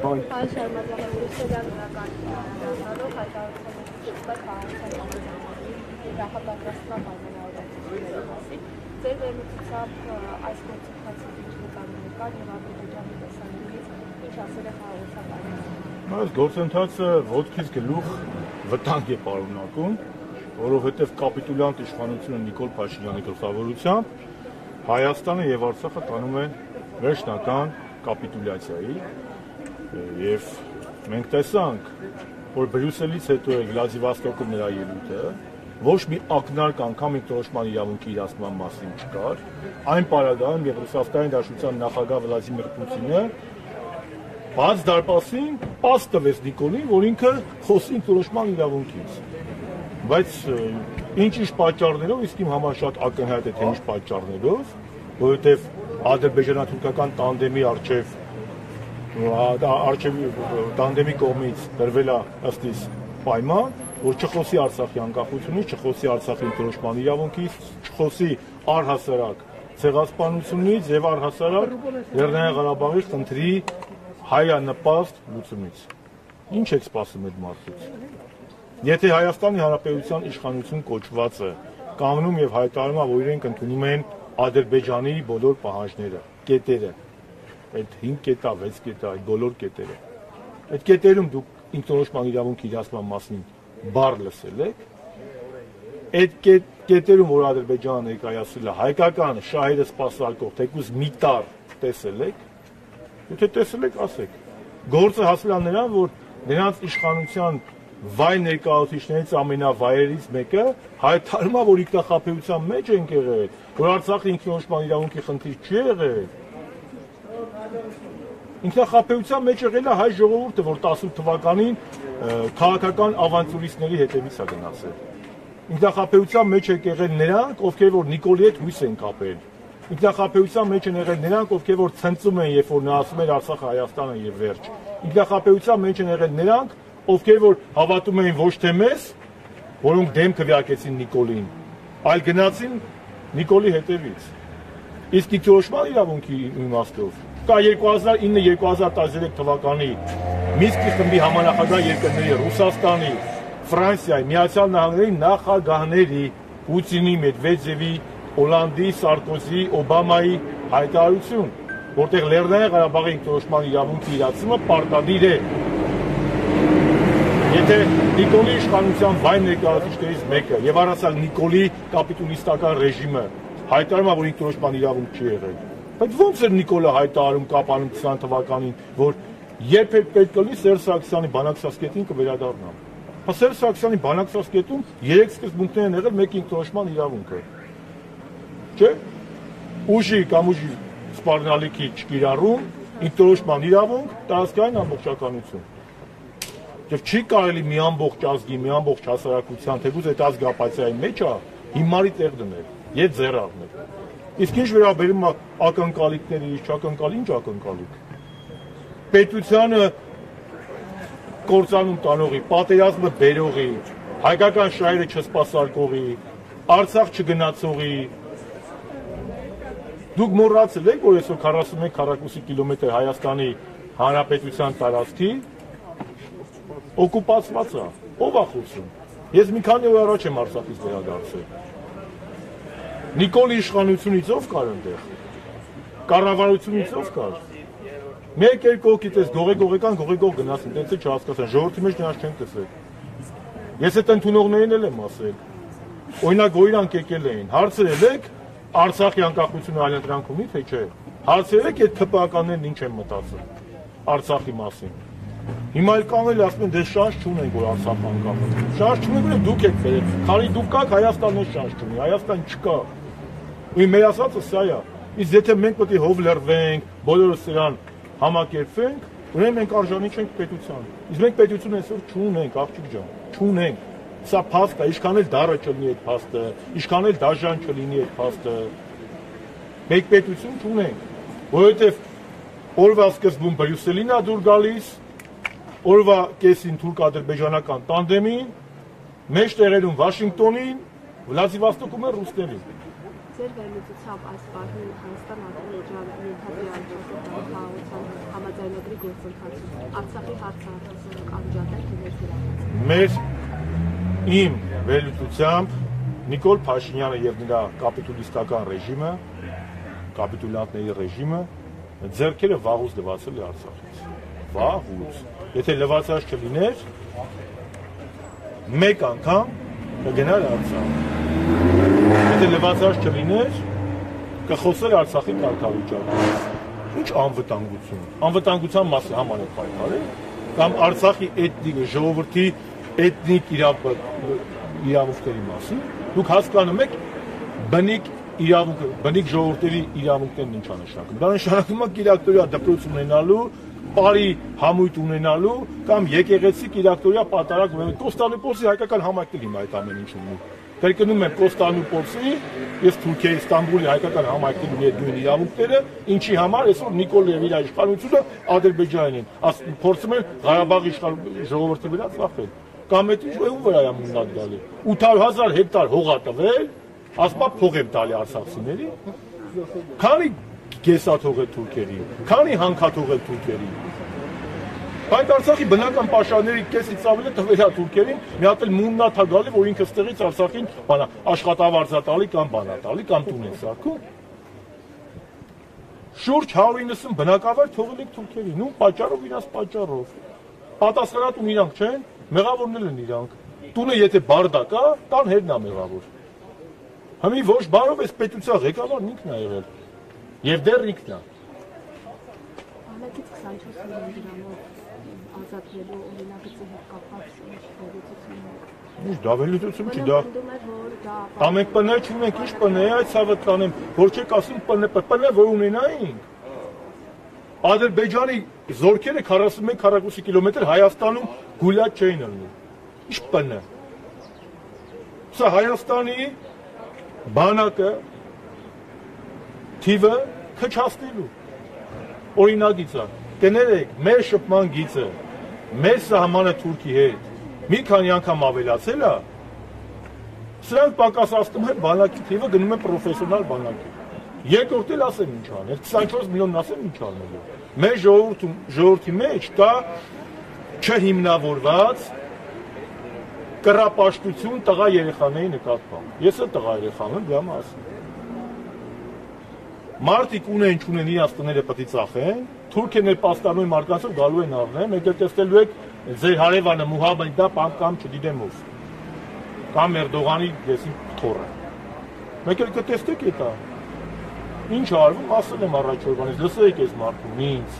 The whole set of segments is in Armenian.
Այս գործընթացը ոտքից գլուխ վտանգ է պարունակում, որովհետև կապիտուլյանտ իշխանությունը Նիկոլ Փաշինյանի գլխավորությամբ Հայաստանը եւ Արցախը տանում են վերջնական կապիտուլյացիայի եւ մենք տեսանք, որ Բրյուսելից հետո Վլադիվաստոկում նրա ելույթը ոչ մի ակնարկ անգամ ինքնորոշման իրավունքի իրացման մասին չկար, այն պարագայում եւ Ռուսաստանի Դաշնության նախագահ Վլադիմիր Պուտինը Բաց դարպասին պաս տվեց Նիկոլին, որ ինքը խոսի ինքնորոշման իրավունքից։ Բայց ինչ պատճառներով, իսկ իմ համար շատ ակնհայտ է, թե ինչ պատճառներով, որովհետև ադրբեջանա-թուրքական տանդեմի կողմից դրվել է ըստ իս պայման, որ չխոսի Արցախի անկախությունից, չխոսի Արցախի ինքնորոշման իրավունքից, չխոսի առհասարակ ցեղասպանությունից եւ առհասարակ Լեռնային Ղարաբաղի քննի հայանպաստ լուծումից։ Ինչ եք սպասում այդ մարդուց։ Եթե Հայաստանի Հանրապետության իշխանություն կոչվածը կանգնում եւ հայտարարում է, որ իրենք ընդունում են Ադրբեջանի բոլոր պահանջները, կետերը, այդ 5 կետա, 6 կետա, այդ բոլոր կետերը։ Այդ կետերում դուք ինքնորոշման իրավունքի իրացման մասին բառ լսել եք։ Այդ կետերում, որ Ադրբեջանը ներկայացրել է, հայկական շահերը սպասարկող, թեկուզ մի տար տեսել եք։ Եթե տեսել եք, ասեք, գործը հասել է նրան, որ նրանց իշխանության վայ ներկայացուցիչներից ամենավայրերից մեկը հայտարարում է, որ ինքնախաբեության մեջ են եղել, որ Արցախի ինքնորոշման իրավունքի խնդիր չի եղել։ Ինքնախաբեության մեջ եղել է հայ ժողովուրդը, որ 18 թվականին քաղաքական ավանտյուրիստների հետևից է գնացել։ Ինքնախաբեության մեջ են եղել նրանք, ովքեր որ Նիկոլի հետ հույս են կապել։ Ինքնախաբեության մեջ են եղել նրանք, ովքեր որ ցնծում են, երբ որ նա ասում էր Արցախը Հայաստանը եւ վերջ։ Ինքնախաբեության մեջ են եղել նրանք, ովքեր որ հավատում էին ոչ թե մեզ, որոնք դեմ քվեարկեցին Նիկոլին, այլ գնացին Նիկոլի հետևից։ Իսկ ինքնորոշման իրավունքի իմաստով կա 2009-2013 թվականի Մինսկի խմբի համանախագահ երկրների Ռուսաստանի, Ֆրանսիայի, Միացյալ Նահանգների նախագահների Պուտինի, Մեդվեդևի Հոլանդի, Սարկոզի, Օբամայի հայտարարություն, որտեղ Լեռնային Ղարաբաղի ինքնորոշման իրավունքի իրացումը պարտադիր է։ Եթե Նիկոլի իշխանության վայր ներկայացուցիչներից մեկը եւ առասալ Նիկոլի կապիտուլիստական ռեժիմը հայտարարում է, որ ինքնորոշման իրավունք չի եղել, բայց ո՞նց էր Նիկոլը հայտարարում կապանում 20 թվականին, որ երբ էլ պետք է լինի Սերժ Սարգսյանի բանակցասկետին կվերադառնամ։ Հա Սերժ Սարգսյանի բանակցասկետում 3 սկզբունքներ են եղել, մեկը ինքնորոշման իրավունքը։ Ուժի կամ ուժի սպառնալիքի չկիրառում, ինքնորոշման իրավունք, տարածքային ամբողջականություն։ Եվ չի կարելի մի ամբողջ ազգի, մի ամբողջ հասարակության, թեկուզ այդ ազգը ապացիայի մեջ է, հիմարի տեղ դնել եւ ձեռառնել։ Իսկ ինչ վերաբերում է ակնկալիքների, չակնկալի, ինչ ակնկալիք։ Պետությանը կործանում տանողի, պատերազմը բերողի, հայկական շահերը չսպասարկողի, Արցախ չգնացողի։ Դուք մոռացել եք, որ այսօր 41 քառակուսի կիլոմետր Հայաստանի Հանրապետության տարածքի օկուպացված է։ Ո՞վ է խոսում։ Ես մի քանի օր առաջ եմ Արցախից վերադարձել։ Նիկոլի իշխանությունից ով կար այնտեղ։ Կառավարությունից ով կար։ Մեկ երկու հոգի տես գողեգողեկան գողեգող գնաց, այնտեղ չհասկացան, ժողովրդի մեջ նրանց չեն տեսել։ Ես այդ ընդունողներին էլ եմ ասել։ Օրինակ, գոյրանք եկել էին, հարցրել եք Արցախի անկախությունը այլընտրանքումի թե չէ։ Հարցրեք այդ թփականներն ինչ են մտածում Արցախի մասին։ Հիմա էլ կանել ասում են դե շանս չունենք որ Արցախ անկախ է։ Շանս չունենք որ դուք եք վերել։ Քանի դուք կաք Հայաստանը շանս չունի, Հայաստան չկա։ Ու մեր ասածը սա է։ Իսկ եթե մենք պետք է հով լրվենք, բոլորս իրան համակերպենք, ուրեմն մենք արժանի չենք պետության։ Իսկ մենք պետություն այսօր չունենք, աղջիկ ջան, չունենք։ Սա փաստ է, ինչքան էլ դառը չլինի այդ փաստը, ինչքան էլ դաժան չլինի այդ փաստը, մեկ պետություն չունենք, որովհետև օրվա սկզբում Բրյուսելին է դուր գալիս, օրվա կեսին թուրք-ադրբեջանական տանդեմին, մեծ տեղերում Վաշինգտոնին, Վլադիվաստոկում է ռուսներին։ ծեր վերլուծությամբ այս պահին Հայաստան ատելի ենթադրյալության խաղաղության համաձայնագրի գործընթացում Արցախի հարցը արտասանուկ անջատել ներկայացնում։ Մեր իմ վերլուծությամբ Նիկոլ Փաշինյանը եւ նրա կապիտուլիստական ռեժիմը, կապիտուլյանտների ռեժիմը ձեռքերը վաղուց լվացել է Արցախից։ Վաղուց։ Եթե լվացած չլիներ, մեկ անգամ կգնար Արցախ։ Եթե լվացած չլիներ, կխոսեր Արցախի կարգավիճակը։ Ինչ անվտանգություն։ Անվտանգության մասը համարը պայքարը, կամ Արցախի էթնիկ ժողովրդի էթնիկ իրավունքների մասին։ Դուք հասկանում եք բնիկ իրավունքը, բնիկ ժողովրդերի իրավունքներն ինչ նշանակում։ Դա նշանակում է կիրակտորյա դպրոց ունենալու, բարի համույթ ունենալու կամ եկեղեցի կիրակտորյա պատարագ ունենալու։ Կոստանդնուպոլսի հայկական համայնքն հիմա այդ ամեն ինչն ունի։ Կրկնում եմ Կոստանդնուպոլսի եւ Թուրքիայի Իստանբուլի հայկական համայնքին նույն իրավունքները, ինչի համար այսօր Նիկոլն իր իշխանությունը Ադրբեջանին փորձում է Ղարաբաղի ժողովրդի վրա ծախել։ Կամ այդ ինչ ո՞վ վրա է մնաց գալի։ 800,000 հեկտար հող է տվել, ասպա փող եմ տալի արցախցիների։ Քանի գեսաթող է թուրքերի, քանի հանքաթող է թուրքերի։ Այդ Արցախի բնական պաշարների կեսից ավելի տվերա թուրքերին, մի հատ էլ մուննա թա գալի, որ ինքը ստեղից Արցախին բանա աշխատավարձա տալի կամ բանա տալի կամ տուն են սարքում։ Շուրջ 190 բնակավայր թողել եք թուրքերին, ու պատճառով իրանց պատճառով։ Պատասխանատուն իրանք չեն, մեղավորն են իրանք։ Տունը եթե բարդակ է, տան հերն է մեղավոր։ Հիմա ոչ բարով էս պետության ղեկավարն ինքն է եղել։ Եվ դեռ ինքն է։ Ալեքից 24 միլիոն դրամով ազատվելու օրինակի հետ կապված ինչ վերլուծություն։ Դա վերլուծություն չի, դա ամեն պնը չունենք, ինչ պնը է այդ ցավը տանեմ, որ չեք ասում պնը որ ունենայինք։ Ադրբեջանի զորքերը 41 քառակուսի կիլոմետր Հայաստանում գուլյաց չէին անում։ Ինչ պնը։ Սա Հայաստանի բանակը թիվը քչացնելու օրինակից է։ Կներեք, մեր շփման գիծը, մեր սահմանը Թուրքի հետ մի քանի անգամ ավելացել է, սրանք պակասացնում են բանակի թիվը, գնում են պրոֆեսիոնալ բանակի։ Երկրորդ էլ ասեմ ինչ անել, 24 միլիոնն ասեմ ինչ անելու։ Մեր ժողովրդի մեջ կա չհիմնավորված կռապաշտություն տղա երեխաների նկատմամբ։ Ես էլ տղա երեխան եմ, դրա մասն եմ։ Մարդիկ ունեն չունեն իրաց տները պետք է ծախեն։ Թուրքիան պաստանոյի մարդկանցով գալու են առնեմ, եկեք տեսնելու եք ձեր հարևանը Մուհամեդը կամ չդիդեմ ով։ Կամ Էրդողանի դեսին թորը։ Եկեք կտեսնեք դա։ Ինչ արվում, ասել եմ առաջորդանից, լսեք այս մարդուն ինձ։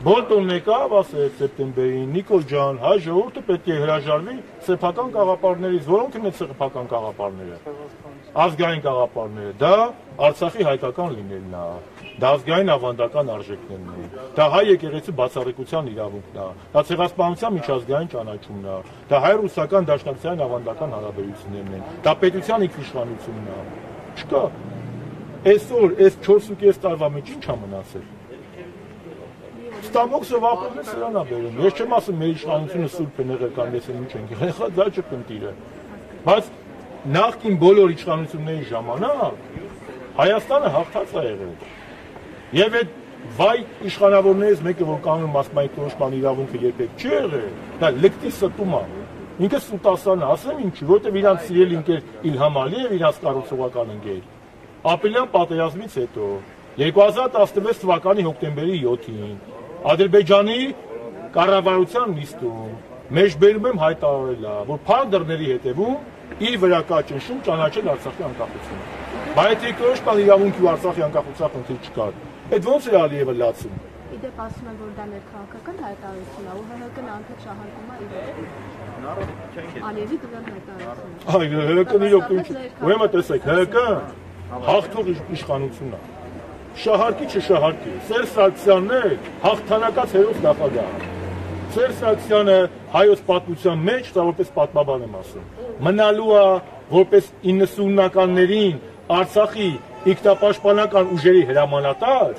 Բոլտոնն եկավ, ասեց սեպտեմբերին, Նիկոլ ջան, հայ ժողովուրդը պետք է հրաժարվի սեփական կաղապարներից, որոնք են սեփական կաղապարները։ Ազգային կաղապարները, դա Արցախի հայկական լինելն է, դա ազգային ավանդական արժեքներն են, դա հայ եկեղեցու բացառիկության իրավունքն է, դա ցեղասպանության միջազգային ճանաչումն է, դա հայ-ռուսական դաշնակցային ավանդական հարաբերություններն են, դա պետության ինքնիշխանությունն է։ Չկա։ Այսօր այս 4.5 տարվա մեջ ի՞նչ է մնացել։ Ստամոքսով ապրելը սրան է բերում։ Ես չեմ ասում մեր իշխանությունը սուրբ է եղել կամ ես էլ ինչ ենք եղել, հա դա չփնտիրը։ Բայց նախքին բոլոր իշխանությունների ժամանակ Հայաստանը հաղթած է եղել։ Եվ այդ վայ իշխանավորներից մեկը, որ կանոն մասնային կորոշման իրավունքը երբեք չի եղել, դա լկտի ստում է։ Ինքը սուտասան է, ասեմ ինչի, որտեղ իրանց սիրելի ընկեր Իլհամ Ալիև իրաց կառուցողական ընկեր։ Ապրիլյան պատերազմից հետո 2016 թվականի հոկտեմբերի 7-ին Ադրբեջանի կառավարության նիստում մեջբերում եմ հայտարարել, որ փակ դռների հետևում իր վրա կա ճնշում ճանաչել Արցախի անկախությունը։ Բայց երկրորդ իրավունքի ու Արցախի անկախության խնդիր չկար։ Այդ ո՞նց էր Ալիևը լացում։ Իդեպ ասում են, որ դա ներքաղաքական հայտարարություն է, ու ՀՀԿ-ն անդրադառնալ շահարկում է իրեն։ Ալիևի դրան հայտարարությունը։ Այո, ՀՀԿ-ն իրոք ինչ։ Ուրեմն տեսեք, ՀՀԿ-ն հաղթող իշխանությունն է։ Շահարկի չշահարկի, Սերժ Սարգսյանն է հաղթանակած հերոս նախագահը։ Սերժ Սարգսյանը հայոց պատմության մեջ, դա որպես պատմաբան եմ ասում, մնալու է որպես 90-ականներին Արցախի ինքնապաշտպանական ուժերի հրամանատար,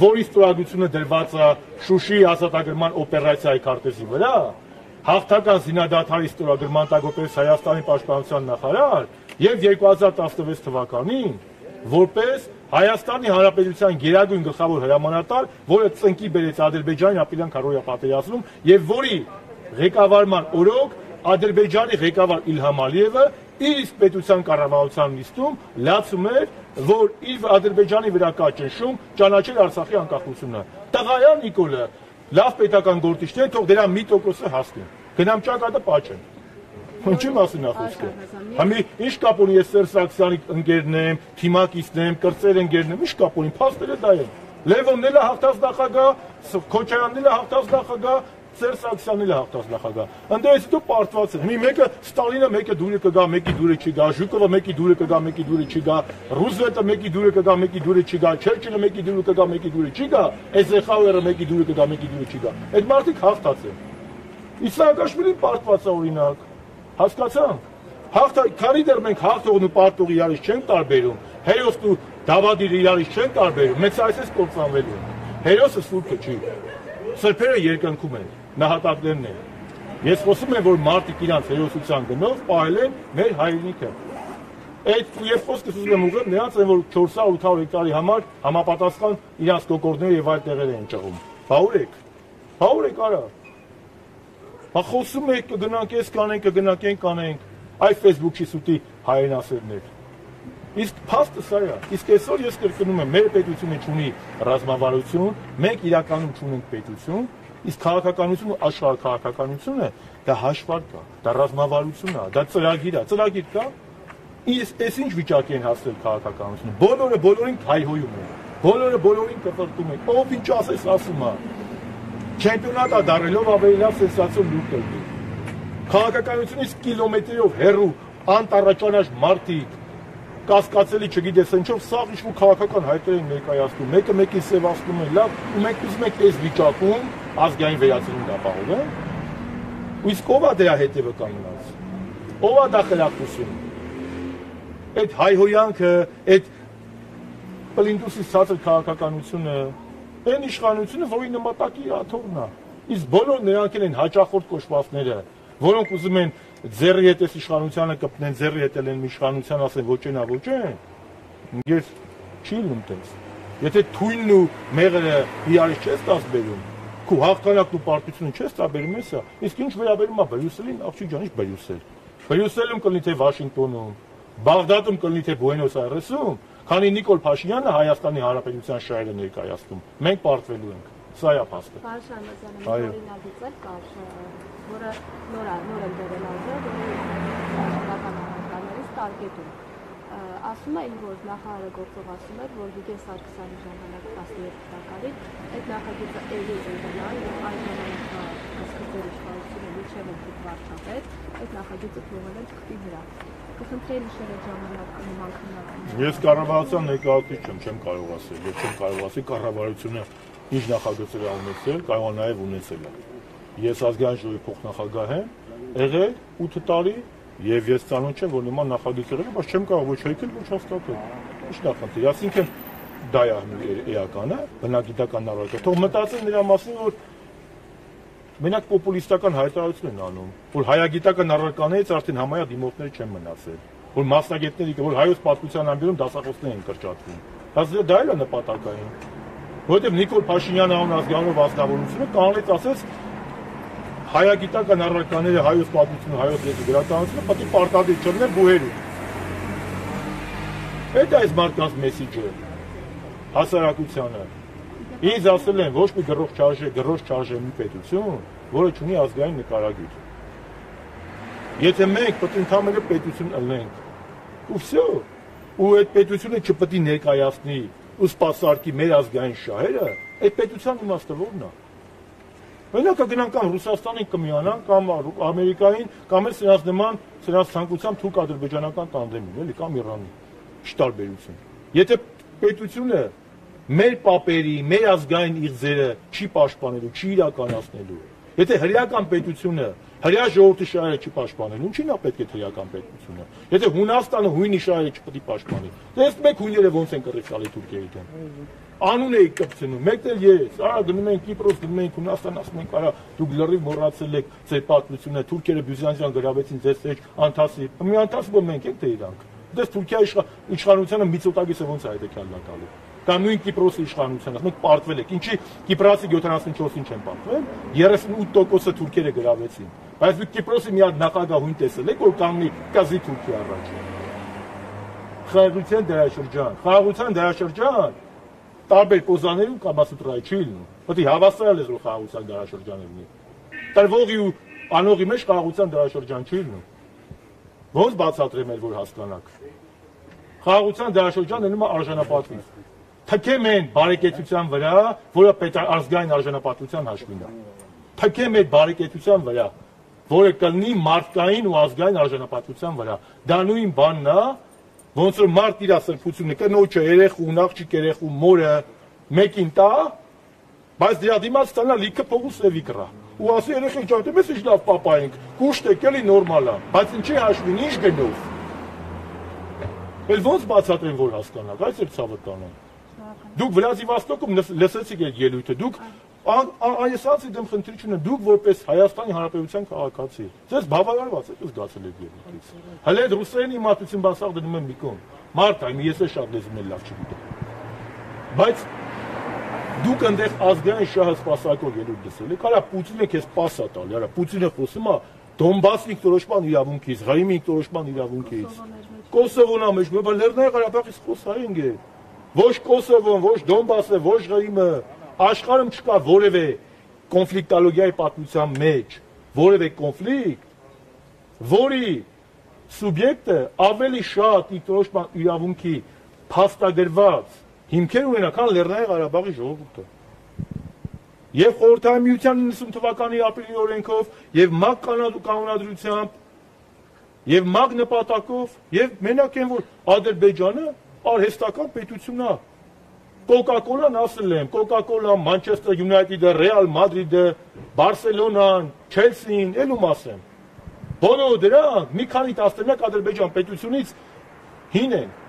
որի ստորագրությունը դրված է Շուշիի ազատագրման օպերացիայի քարտեզի վրա, հաղթական զինադադարի ստորագրման տակ որպես Հայաստանի պաշտպանության նախարար, Եվ 2016 թվականին որպես Հայաստանի Հանրապետության գերագույն գլխավոր հրամանատար, որը ծնկի բերեց Ադրբեջանին ապիլյան քարոզիա պատերազմում եւ որի ղեկավարման օրոք Ադրբեջանի ղեկավար Իլհամ Ալիևը իր պետության կառավարության նիստում լացում էր, որ իր Ադրբեջանի վրա կա ճնշում ճանաչել Արցախի անկախությունը։ Տղայա Նիկոլը լավ պետական գործիչն է, թող դրա 1%-ը հասնի։ Գնամ ճակատը պաճեն։ Ինչի մասին է խոսքը։ Հիմա ի՞նչ կապ ունի ես Սերժ Սարգսյանի ընկերնեմ, թիմակիցնեմ, կրծեր ընկերնեմ, ի՞նչ կապ ունի, փաստերը դա են։ Լևոնն էլ հաղթած նախագահ, Քոչարյանն էլ հաղթած նախագահ, Սերժ Սարգսյանն էլ հաղթած նախագահ։ Ընդդեմ դու պարտված ես։ Հիմա մեկը Ստալինը մեկը դուրը կգա, մեկի դուրը չգա, Ժուկովը մեկի դուրը կգա, մեկի դուրը չգա, Ռուզվելտը մեկի դուրը կգա, մեկի դուրը չգա, Չերչիլը մեկի դուրը կգա, մեկի դուրը չգա, Էյզենհաուերը մեկի դուրը կգա, մեկի դուրը չգա։ Այդ մարդիկ հաղթած են։ Իսահակաշվիլին պարտված է օրինակ։ Հասկացանք, քանի դեռ մենք հաղթողն ու պարտողը իրարից չենք տարբերում, հերոսն ու դավադիրը իրարից չենք տարբերում, մեծ այսպես կործանվելու են։ Հերոսը սուրբը չի, սրբերը երկնքում են, նահատակներն են։ Ես խոսում եմ, որ մարդիկ իրանց հերոսության գնով պահել են մեր հայրենիքը։ Այդ եւ խոսքս ուզում եմ ուղղել նրանց, որ 400-800 հեկտարի համար համապատասխան իրանց կոկորդները եւ այլ տեղերը են ճղում։ Բա ուր եք արա։ Հա խոսում եք կգնանք, ես կանենք, կգնանք, այ Facebook-ի սուտի հայրենասերներ։ Իսկ փաստը սա է, իսկ այսօր ես կրկնում եմ, մեր պետությունը չունի ռազմավարություն, մենք իրականում չունենք պետություն, իսկ քաղաքականությունը, աշխարհ քաղաքականությունը դա հաշվարկ կա, դա ռազմավարություն է, դա ծրագիր է, ծրագիր կա։ Իսկ այս ինչ վիճակի են հասել քաղաքականությունը։ Բոլորին հայհոյում են, բոլորին կտրտում են, ով ինչ ասես ասում է։ Չեմպիոնատը դառնալով ավելի լավ սենսացիոն լուր կլինի։ Քաղաքականությունից կիլոմետրերով հեռու անտառաճանաչ մարդիկ կասկածելի չգիտես ինչով սաղ ինչ-որ քաղաքական հայտեր են ներկայացնում, մեկը մեկին սևացնում են, լավ, ու մենք ուզում ենք այս վիճակում ազգային վերացում դապահովեն։ Իսկ ով է դրա հետևը կանգնած։ Ով է դա խելացությունը։ Այդ հայհոյանքը, այդ պլինտուսի ցածր քաղաքականությունը Այն իշխանությունը, որի նպատակի աթոռն է, իսկ բոլոր նրանք են հաճախորդ կոչվածները, որոնք ուզում են ձեռի հետ այս իշխանությանը կպնեն, ձեռի հետ են իշխանության ասեն ոչ են, ոչ են, ինձ չի լինում տես։ Եթե թույլն ու մեղրը իրար չես տասբերում, քո հաղթանակն ու պարտությունը չես տաբերում էսա, իսկ ինչ վերաբերում է Բրյուսելին, աղջիկ ջան, ի՞նչ Բրյուսել։ Բրյուսելում կլինի թե Վաշինգտոնում, Բաղդադում կլինի թե Բուենոս Այրեսում։ Քանի Նիկոլ Փաշինյանը Հայաստանի Հանրապետության շահերը ներկայացնում, մենք պարտվելու ենք, սա է փաստը։ Ասում է, որ նախարարագործող ասում է, որ Վիգեն Սարգսյանի ժամանակ 17 թվականին այդ նախագիծը էլի ընթանալ, այն ժամանակ իշխանությունը միջև ընթիկ վարչապետ, այդ նախագիծը թողել են թղթի վրա։ Ես կառավարության ներկայացուցիչ չեմ կարող ասել, ես չեմ կարող ասել կառավարությունը ինչ նախագծեր է ունեցել, կարող է նաև ունեցել։ Ես ազգային ժողովի փոխնախագահ եմ, եղել 8 տարի եւ ես ցանոթ չեմ, որ նման նախագծեր եղել, բայց չեմ կարող ոչ հայտնել, ոչ հաստատել։ Ինչ նախագծեր։ Այսինքն դա է էականը, բնագիտական առարկը։ Թող մտածեն նրա մասին, որ Մենակ պոպուլիստական հայտարարություն են անում, որ հայագիտական առարկաներից արդեն համարյա դիմորդներ չեն մնացել, որ մասնագետների, որ հայոց պատմության ամբիոնում դասախոսներ են կրճատվում։ Այսինքն դա էլ է նպատակային, որովհետև Նիկոլ Փաշինյանը անազգանով ազգավորությունը կանոնից ասես հայագիտական առարկաները հայոց պատմությունը, հայոց լեզու գրականությունը պետք է պարտադիր չլինեն բուհերում։ Այդ է այս մարդկանց մեսիջը հասարակությանը։ Ինձ ասել են ոչ մի գրող չարժե մի պետություն, որը չունի ազգային նկարագիր։ Եթե մենք պետք է ընդհանրապես պետություն ունենք։ Ու վсё, ու այդ պետությունը չպետք է ներկայացնի ու սպասարկի մեր ազգային շահերը, այդ պետության իմաստը ո՞րն է։ Մենակ գնանք կամ Ռուսաստանին կմիանանք, կամ Ամերիկային, կամ էլ սրանց նման սրանց ցանկությամբ թուրք-ադրբեջանական տանդեմին, էլի կամ Իրանի։ Ինչ տարբերություն։ Եթե պետությունը մեր պապերի, մեր ազգային իղձերը չի պաշտպանելու, չի իրականացնելու։ Եթե հրեական պետությունը, հրեա ժողովրդի շահերը չի պաշտպանելու, ինչին է պետք է հրեական պետությունը։ Եթե Հունաստանը հույնի շահերը չպետք է պաշտպանի։ Տեսեք մեկ հույները ոնց են կռիվալի Թուրքիայի դեմ։ Անուն էի կպցնում, մեկն էլ ես, արա գնում ենք Կիպրոս, գնում ենք Հունաստան, ասում ենք, արա դուք լրիվ մոռացել եք ձեր պատմությունը, թուրքերը բյուզանդիան գրավեցին ձեր ցեջ անթասի։ Մի անթաս որ մենք ենք թե իրանք։ Դες Թուրքիա իշխանությունը միջուտագի սոնց այդ կյալնակալու։ Կամ նույն Կիպրոսի իշխանությունն ասում պարտվել եք։ Ինչի Կիպրասի 74-ին չեն պարտվել, 38%-ը թուրքերը գրավեցին։ Բայց դուք Կիպրոսի մի հատ նախագահույն տեսել եք, որ կամնի կազի Թուրքիա առաջ։ Խաղաղության դարաշրջան, տարբեր կոզաներում կամասուտրայի չի լինում, պտի հավասարել ես, որ խաղաղության դարաշրջան է լինի։ Տրվողի ու անողի մեջ խաղաղության դարաշրջան չի լինում։ Ոնց բացատրեմ էլ, որ հասկանաք։ Խաղաղության դարաշրջան լինում է արժանապատվից։ Թքեմ են բարեկեցության վրա, որը ազգային արժանապատվության հաշվին է։ Թքեմ են բարեկեցության վրա, որը կլինի մարդկային ու ազգային արժանապատվության վրա։ Դա նույն բանն է, ոնց որ մարդ իր սրբությունը կնոջը, երեխուն, աղջիկը, երեխուն, մորը մեկին տա, բայց դրա դիմաց տանա լիքը փողոց լևի կրա։ Ու ասի երեխին ճանաչում ես ինչ լավ papa ենք, կուշտ է կելի նորմալ է, բայց ինչի հաշվին ինչ գնով։ Բայց ոնց բացատրեմ որ հասկանաք, այս էլ ցավը տանա։ Դուք վրացի Վաստոկում լսեցիք այդ ելույթը, դուք այս ասի դեմ խնդրի չունեմ, դուք որպես Հայաստանի Հանրապետության քաղաքացի, ձեզ բավարարված եք զգացել եք ելույթից։ Հələ այդ ռուսերեն իմացություն բացավ դնում եմ մի կողմ։ Մարդ այմ ես էլ շատ լեզուն էլ լավ չգիտեմ։ Բայց դուք այնտեղ ազգային շահը սպասարկող ելույթ դսել եք, արա Պուտինը քեզ պաս է տալի, արա Պուտինը խոսում է Դոնբասի ինքնորոշման իրավունքից, Ղրիմի ինքնորոշման իրավունքից։ Կոսովոն է մեջ, բայց Լեռնային Ղարաբաղից խոսարենք է։ Ոչ Կոսովոն, ոչ Դոնբասը, ոչ Ղրիմը, աշխարհում չկա որևէ կոնֆլիկտոլոգիայի պատմության մեջ, որևէ կոնֆլիկտ, որի սուբյեկտը ավելի շատ ինքնորոշման իրավունքի փաստագրված հիմքեր ունենա, քան Լեռնային Ղարաբաղի ժողովուրդը։ Եվ Խորհրդային Միության 90 թվականի ապրիլի օրենքով, եւ ՄԱԿ կանոնադրությամբ, եւ ՄԱԿ նպատակով, եւ մենակ այն որ Ադրբեջանը արհեստական պետությունն է։ Coca-Cola-ն ասել եմ, Coca-Cola, Manchester United-ը, Real Madrid-ը, Barcelona-ն, Chelsea-ն, ելում ասեմ։ Բոլորը դրանք մի քանի տասնամյակ Ադրբեջան պետությունից հին են,